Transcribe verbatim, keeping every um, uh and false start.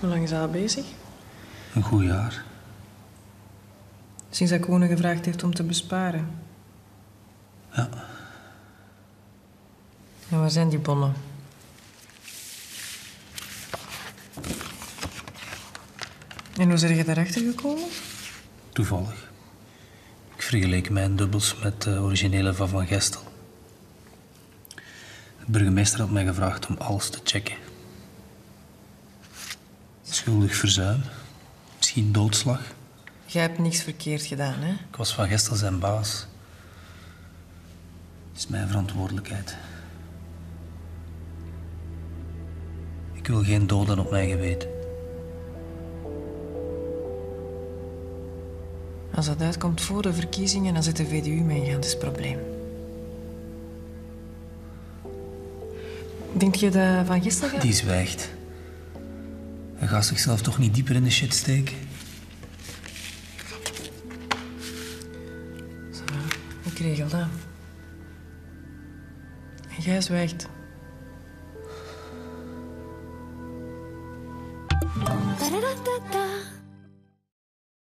Hoe lang is hij bezig? Een goed jaar. Sinds dat Coenen gevraagd heeft om te besparen? Ja. En waar zijn die bonnen? En hoe zijn je daarachter gekomen? Toevallig. Ik vergeleek mijn dubbels met de originele van Van Gestel. De burgemeester had mij gevraagd om alles te checken. Schuldig verzuim. Misschien doodslag. Jij hebt niks verkeerd gedaan, hè? Ik was Van Gestel zijn baas. Het is mijn verantwoordelijkheid. Ik wil geen doden op mijn geweten. Als dat uitkomt voor de verkiezingen, dan zit de V D U mee in gigantisch probleem. Denk je dat Van Gestel gaat? Die zwijgt. Hij gaat zichzelf toch niet dieper in de shit steken? Zo, ik regel dat. En jij zwijgt.